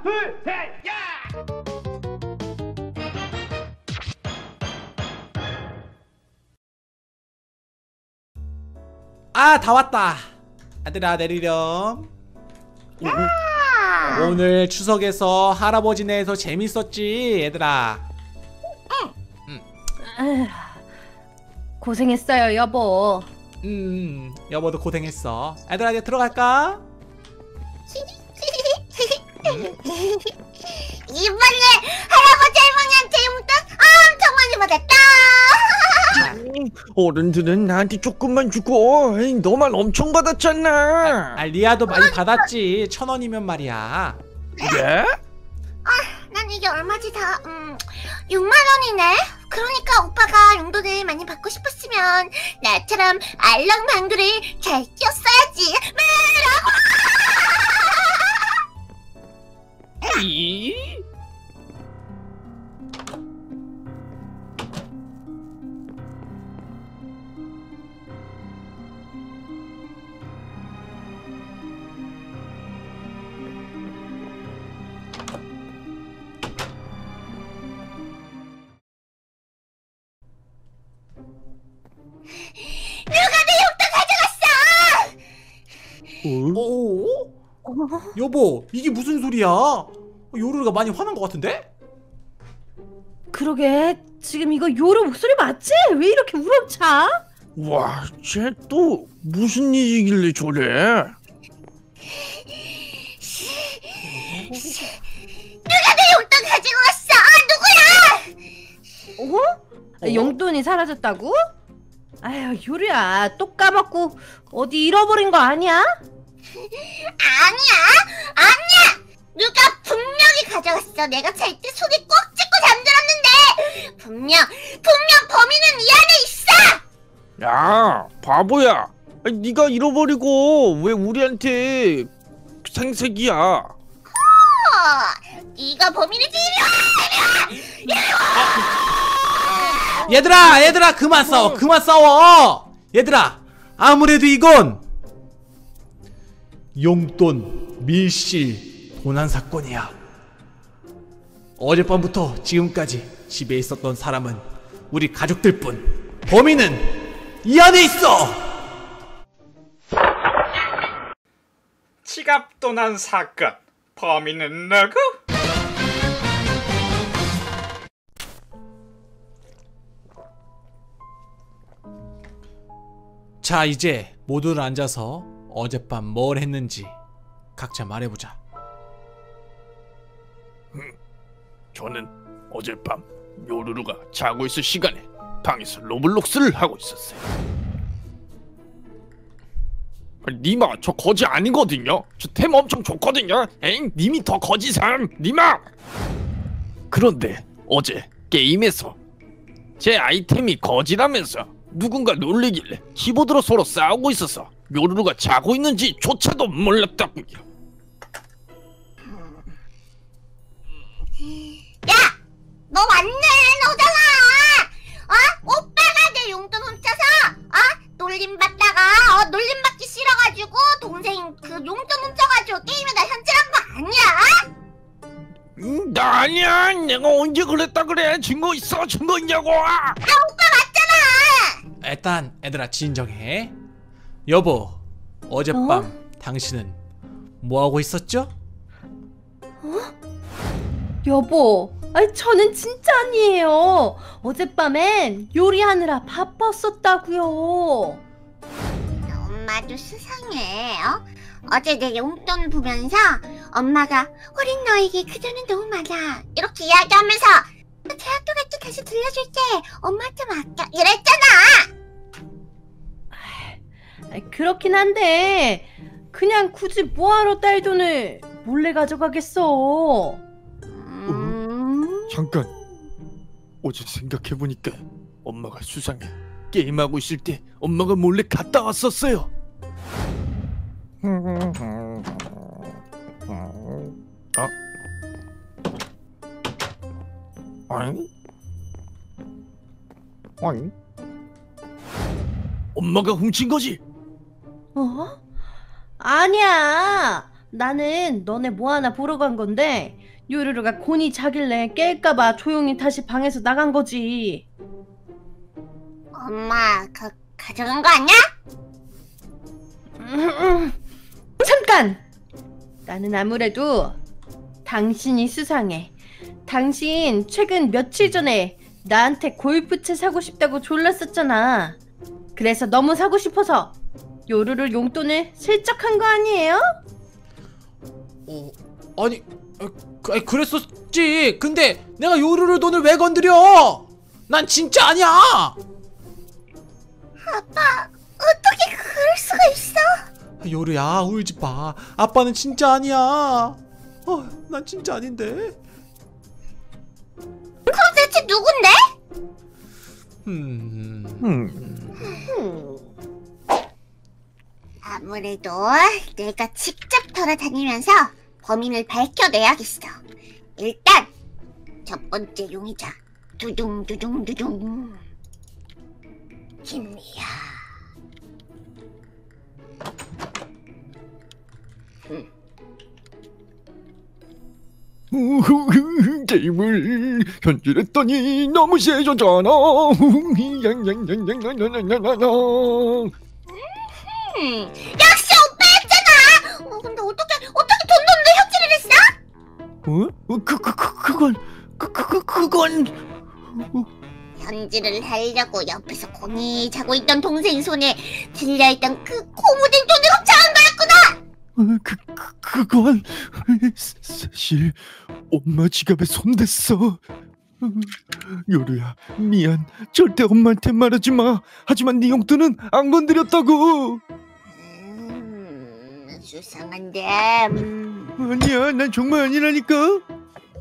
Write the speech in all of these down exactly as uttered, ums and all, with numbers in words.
하나, 둘, 셋, 야! 아, 다 왔다. 아들아, 내리렴. 야! 오늘 추석에서 할아버지네에서 재밌었지, 얘들아. 응. 음. 고생했어요, 여보. 음, 여보도 고생했어. 얘들아, 이제 들어갈까? 이번에 할아버지 할머니한테 용돈 엄청 많이 받았다. 어른들은 나한테 조금만 주고 너만 엄청 받았잖아. 아, 아 리아도 많이 그러니까. 받았지. 천 원이면 말이야. 그래? 아, 난 이게 얼마지 다 음, 육만 원이네. 그러니까 오빠가 용돈을 많이 받고 싶었으면 나처럼 알랑방구를 잘 끼웠어야지. 에이? 여보, 이게 무슨 소리야? 요루가 많이 화난 것 같은데? 그러게, 지금 이거 요루 목소리 맞지? 왜 이렇게 우렁차? 와, 쟤 또 무슨 일이길래 저래? 누가 내 용돈 가지고 왔어? 누구야? 어? 어? 용돈이 사라졌다고? 아휴, 요루야, 또 까먹고 어디 잃어버린 거 아니야? 아니야! 아니야! 누가 분명히 가져갔어. 내가 잘 때 손에 꼭 짚고 잠들었는데! 분명, 분명 범인은 이 안에 있어! 야, 바보야! 아니, 네가 잃어버리고 왜 우리한테 생색이야? 허! 네가 범인이지! 이리 와! 이리 와! 이리 와! 어. 얘들아! 얘들아! 그만 싸워! 그만 싸워! 얘들아! 아무래도 이건! 용돈, 밀실, 도난 사건이야. 어젯밤부터 지금까지 집에 있었던 사람은 우리 가족들뿐. 범인은 이 안에 있어! 지갑 도난 사건, 범인은 누구? 자, 이제 모두를 앉아서 어젯밤 뭘 했는지 각자 말해보자. 음, 저는 어젯밤 요루루가 자고 있을 시간에 방에서 로블록스를 하고 있었어요. 아니, 니마 저 거지 아니거든요. 저 템 엄청 좋거든요. 엥, 님이 더 거지삼. 니마! 그런데 어제 게임에서 제 아이템이 거지라면서 누군가 놀리길래 키보드로 서로 싸우고 있어서 요루루가 자고 있는지 조차도 몰랐다고요. 야! 너 맞네! 너잖아! 어? 오빠가 내 용돈 훔쳐서 어? 놀림받다가 어? 놀림받기 싫어가지고 동생 그 용돈 훔쳐가지고 게임에다 현질한 거 아니야? 음, 나 아니야! 내가 언제 그랬다 그래! 증거 있어! 증거 있냐고! 아, 오빠 맞잖아! 일단 애들아 진정해. 여보, 어젯밤 어? 당신은 뭐하고 있었죠? 어? 여보, 아니 저는 진짜 아니에요. 어젯밤엔 요리하느라 바빴었다고요. 엄마도 수상해. 어? 어제 내 용돈 보면서 엄마가 우린 너에게 그 돈은 너무 많아 이렇게 이야기하면서 대학교 갈 때 다시 들려줄게 엄마한테 맡겨 이랬잖아. 그렇긴 한데 그냥 굳이 뭐하러 딸 돈을 몰래 가져가겠어. 음... 잠깐, 어제 생각해보니까 엄마가 수상해. 게임하고 있을 때 엄마가 몰래 갔다 왔었어요. 아? 아니? 아니? 엄마가 훔친 거지? 어? 아니야! 나는 너네 뭐 하나 보러 간 건데 요루루가 곤히 자길래 깰까봐 조용히 다시 방에서 나간 거지. 엄마, 가, 가져간 거 아니야? 음, 음. 잠깐! 나는 아무래도 당신이 수상해. 당신 최근 며칠 전에 나한테 골프채 사고 싶다고 졸랐었잖아. 그래서 너무 사고 싶어서 요루루 용돈을 슬쩍 한 거 아니에요? 어, 아니, 아니, 그랬었지. 근데 내가 요루루 돈을 왜 건드려? 난 진짜 아니야! 아빠, 어떻게 그럴 수가 있어? 요루야, 울지 마. 아빠는 진짜 아니야. 어, 난 진짜 아닌데. 그럼 대체 누군데? 음... 음... 음... 아무래도 내가 직접 돌아다니면서 범인을 밝혀내야겠어. 일단 첫 번째 용의자 두둥 두둥 두둥 김미야. 음. 우후 게임을 현질했더니 너무 세졌잖아. 양양양양양양양양. 역시 오빠 했잖아. 어, 근데 어떻게 어떻게 돈 돈데 현질을 했어? 어? 그그그 그, 그건 그그그 그, 그건 어. 현질을 하려고 옆에서 곤히 자고 있던 동생 손에 들려있던 그 고무된 돈을 훔쳐간 거였구나. 그, 그, 그건 사실 엄마 지갑에 손댔어. 요루야, 미안. 절대 엄마한테 말하지 마. 하지만 네 용돈은 안 건드렸다고. 음, 수상한데. 음. 아니야, 난 정말 아니라니까.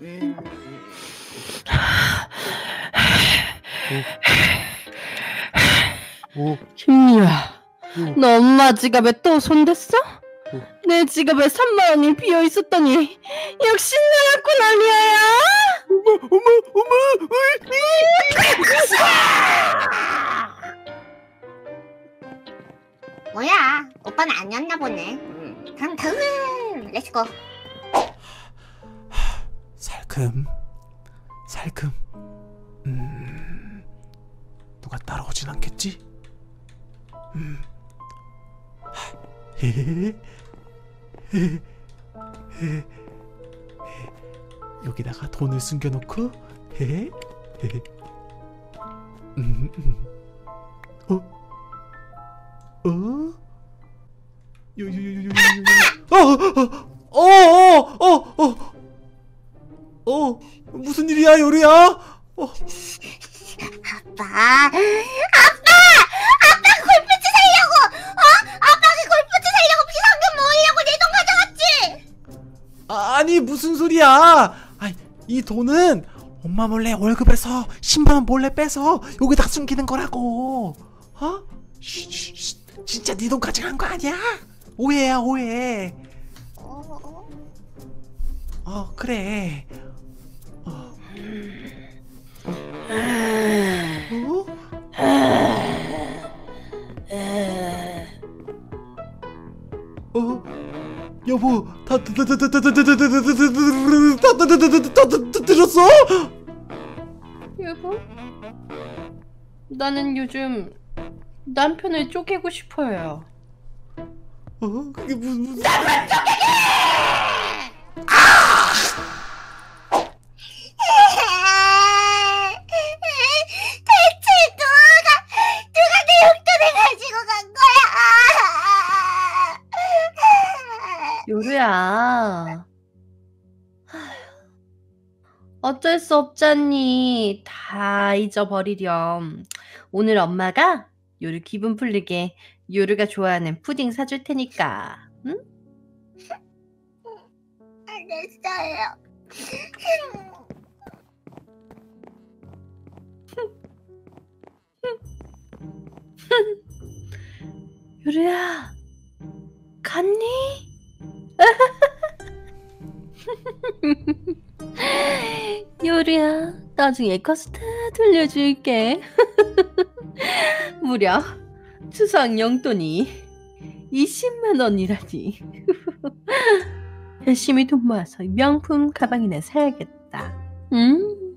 음. 오. 오. 김미야, 오. 너 엄마 지갑에 또 손댔어? 내 지갑에 삼만 원이 비어있었더니 역시 나였구나, 미아야. 어머 어머 어머. 뭐야, 오빠는 아니었나 보네. 음. 그럼 다음 렛츠고. 살금 살금. 음, 누가 따라오진 않겠지? 음. 여기다가 돈을 숨겨놓고. 어? 어? 요요요요요. 어! 어! 어! 어! 어! 어! 무슨 일이야, 요루야? 어. 아빠! 아빠! 아빠 골프채 살려고! 어? 아빠가 골프채 살려고 비상금 모으려고 내 돈 가져갔지! 아, 아니 무슨 소리야! 아니, 이 돈은 엄마 몰래 월급에서 십만 원 몰래 빼서 여기다 숨기는 거라고! 어? 쉿, 쉿, 쉿. 진짜 네 돈 가져간 거 아니야? 오해야, 오해! 어, 어 그래. 어. 어? 어? 여보, 다 들었어? 여보, 나는 요즘 남편을 쪼개고 싶어요. 어? 그게 무슨... 남편 쪼개기! 아! 요루야, 어쩔 수 없잖니. 다 잊어버리렴. 오늘 엄마가 요루 기분 풀리게 요루가 좋아하는 푸딩 사줄 테니까. 응? 알겠어요. 요루야, 갔니? 요루야, 나중에 커서 다 돌려줄게. 무려 추석 용돈이 이십만 원이라니. 열심히 돈 모아서 명품 가방이나 사야겠다. 음.